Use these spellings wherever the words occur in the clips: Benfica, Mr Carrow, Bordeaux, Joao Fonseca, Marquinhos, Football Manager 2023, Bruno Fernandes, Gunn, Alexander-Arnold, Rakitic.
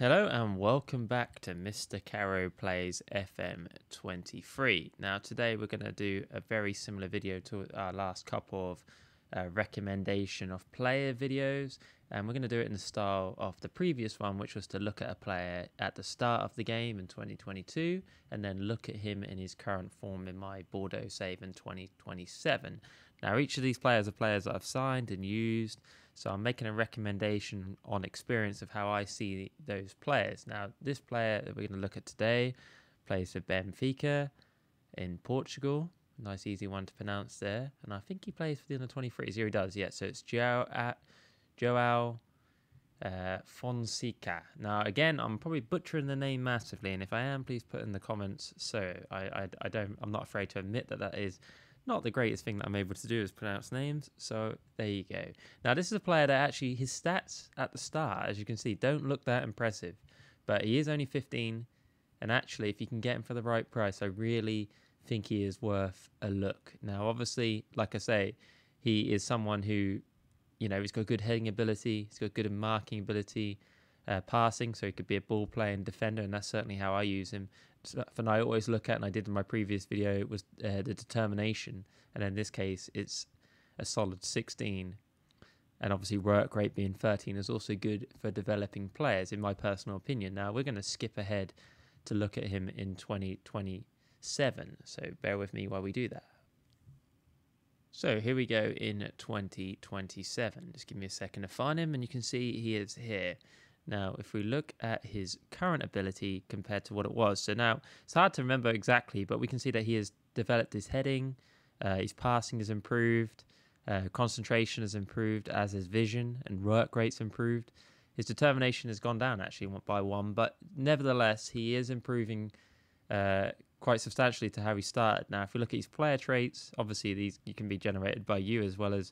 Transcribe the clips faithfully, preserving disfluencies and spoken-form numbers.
Hello and welcome back to Mister Carrow Plays F M twenty-three. Now today we're going to do a very similar video to our last couple of uh, recommendation of player videos, and we're going to do it in the style of the previous one, which was to look at a player at the start of the game in twenty twenty-two and then look at him in his current form in my Bordeaux save in twenty twenty-seven. Now each of these players are players that I've signed and used, so I'm making a recommendation on experience of how I see those players. Now this player that we're going to look at today plays for Benfica in Portugal. Nice easy one to pronounce there. And I think he plays for the under twenty-threes. Here he does, yeah. So it's Joao, uh, Joao uh, Fonseca. Now again, I'm probably butchering the name massively, and if I am, please put in the comments. So I, I, I don't, I'm not afraid to admit that that is not the greatest thing that I'm able to do is pronounce names, so there you go. Now this is a player that actually, his stats at the start, as you can see, don't look that impressive, but he is only fifteen, and actually if you can get him for the right price, I really think he is worth a look. Now obviously, like I say, he is someone who, you know, he's got good heading ability, he's got good marking ability, uh, passing, so he could be a ball player and defender, and that's certainly how I use him. Something I always look at, and I did in my previous video, was uh, the determination, and in this case it's a solid sixteen, and obviously work rate being thirteen is also good for developing players in my personal opinion. Now we're going to skip ahead to look at him in twenty twenty-seven, so bear with me while we do that. So here we go in twenty twenty-seven, just give me a second to find him, and you can see he is here. Now, if we look at his current ability compared to what it was, so now it's hard to remember exactly, but we can see that he has developed his heading, uh, his passing has improved, uh, concentration has improved, as his vision and work rates improved. His determination has gone down actually by one, but nevertheless, he is improving uh, quite substantially to how he started. Now, if we look at his player traits, obviously these can be generated by you as well as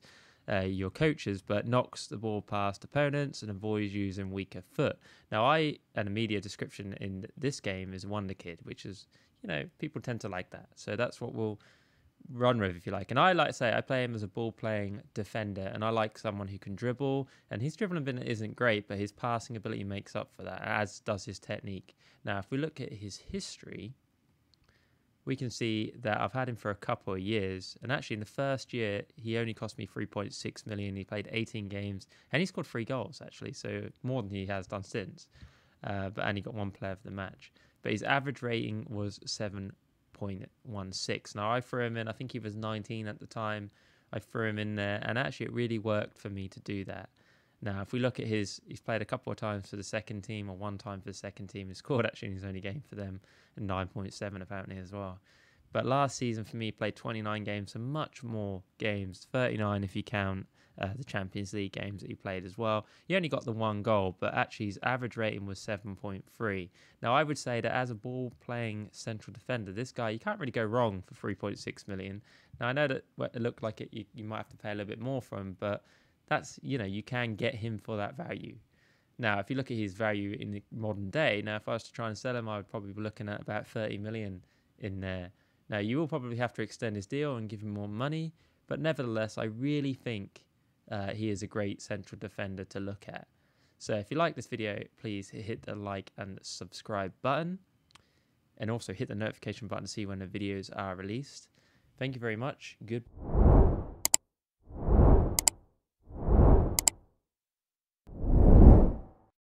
Uh, your coaches, but knocks the ball past opponents and avoids using weaker foot. Now I, and a media description in this game is Wonder Kid, which is, you know, people tend to like that. So that's what we'll run with if you like. And I like to say I play him as a ball playing defender, and I like someone who can dribble, and his dribbling ability isn't great, but his passing ability makes up for that, as does his technique. Now if we look at his history, we can see that I've had him for a couple of years, and actually in the first year he only cost me three point six million. He played eighteen games and he scored three goals actually, so more than he has done since, uh, but and he got one player for the match, but his average rating was seven point one six. Now I threw him in, I think he was nineteen at the time, I threw him in there, and actually it really worked for me to do that. Now if we look at his, he's played a couple of times for the second team, or one time for the second team, he scored actually in his only game for them, and nine point seven apparently as well. But last season for me, he played twenty-nine games, so much more games, thirty-nine if you count uh, the Champions League games that he played as well. He only got the one goal, but actually his average rating was seven point three. Now I would say that as a ball playing central defender, this guy, you can't really go wrong for three point six million. Now I know that it looked like it, you, you might have to pay a little bit more for him, but that's, you know, you can get him for that value. Now, if you look at his value in the modern day, now if I was to try and sell him, I would probably be looking at about thirty million in there. Now, you will probably have to extend his deal and give him more money, but nevertheless, I really think uh, he is a great central defender to look at. So if you like this video, please hit the like and subscribe button, and also hit the notification button to see when the videos are released. Thank you very much. Good.